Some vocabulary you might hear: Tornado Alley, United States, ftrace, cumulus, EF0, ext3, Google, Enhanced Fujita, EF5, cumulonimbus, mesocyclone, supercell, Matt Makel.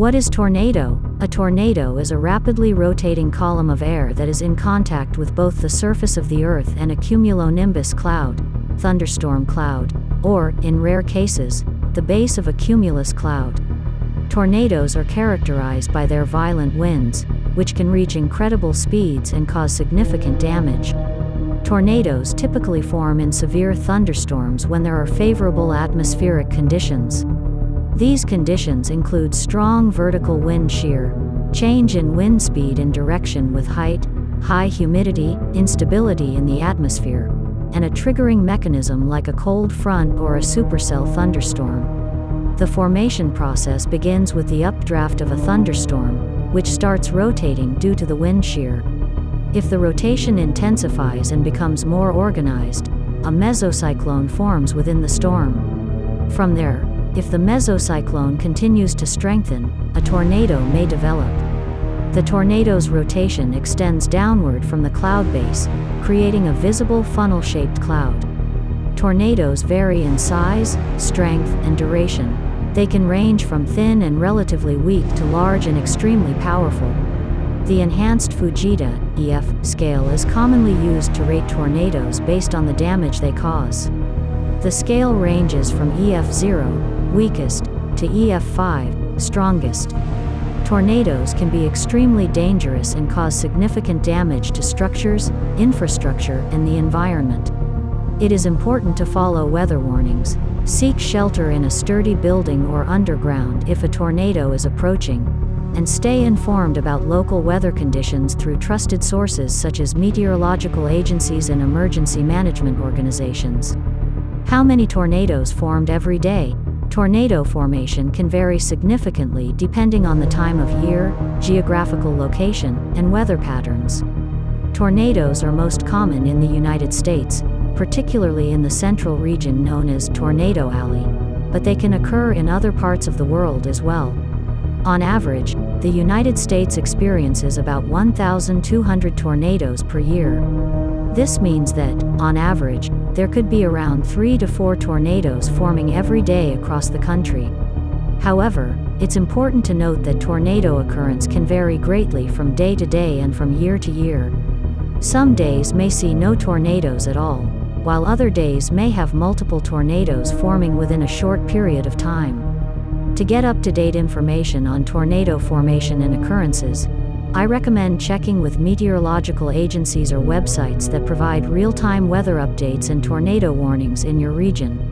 What is tornado? A tornado is a rapidly rotating column of air that is in contact with both the surface of the earth and a cumulonimbus cloud, thunderstorm cloud, or, in rare cases, the base of a cumulus cloud. Tornadoes are characterized by their violent winds, which can reach incredible speeds and cause significant damage. Tornadoes typically form in severe thunderstorms when there are favorable atmospheric conditions. These conditions include strong vertical wind shear, change in wind speed and direction with height, high humidity, instability in the atmosphere, and a triggering mechanism like a cold front or a supercell thunderstorm. The formation process begins with the updraft of a thunderstorm, which starts rotating due to the wind shear. If the rotation intensifies and becomes more organized, a mesocyclone forms within the storm. From there, if the mesocyclone continues to strengthen, a tornado may develop. The tornado's rotation extends downward from the cloud base, creating a visible funnel-shaped cloud. Tornadoes vary in size, strength, and duration. They can range from thin and relatively weak to large and extremely powerful. The Enhanced Fujita (EF) scale is commonly used to rate tornadoes based on the damage they cause. The scale ranges from EF0, weakest, to EF5, strongest. Tornadoes can be extremely dangerous and cause significant damage to structures, infrastructure, and the environment. It is important to follow weather warnings. Seek shelter in a sturdy building or underground if a tornado is approaching, and stay informed about local weather conditions through trusted sources such as meteorological agencies and emergency management organizations. How many tornadoes formed every day? Tornado formation can vary significantly depending on the time of year, geographical location, and weather patterns. Tornadoes are most common in the United States, particularly in the central region known as Tornado Alley, but they can occur in other parts of the world as well. On average, the United States experiences about 1,200 tornadoes per year. This means that, on average, there could be around 3 to 4 tornadoes forming every day across the country. However, it's important to note that tornado occurrence can vary greatly from day to day and from year to year. Some days may see no tornadoes at all, while other days may have multiple tornadoes forming within a short period of time. To get up-to-date information on tornado formation and occurrences, I recommend checking with meteorological agencies or websites that provide real-time weather updates and tornado warnings in your region.